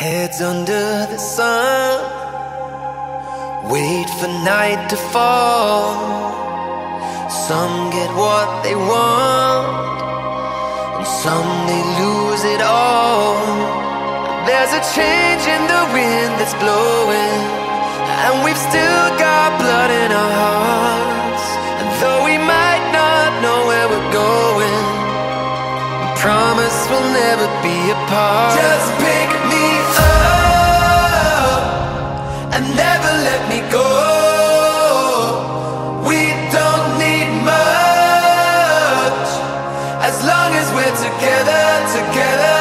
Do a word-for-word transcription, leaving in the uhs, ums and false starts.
Heads under the sun, wait for night to fall. Some get what they want, and some they lose it all. There's a change in the wind that's blowing, and we've still got blood in our hearts. And though we might not know where we're going, I promise we'll never be apart. Just pick me up and never let me go. We don't need much as long as we're together, together.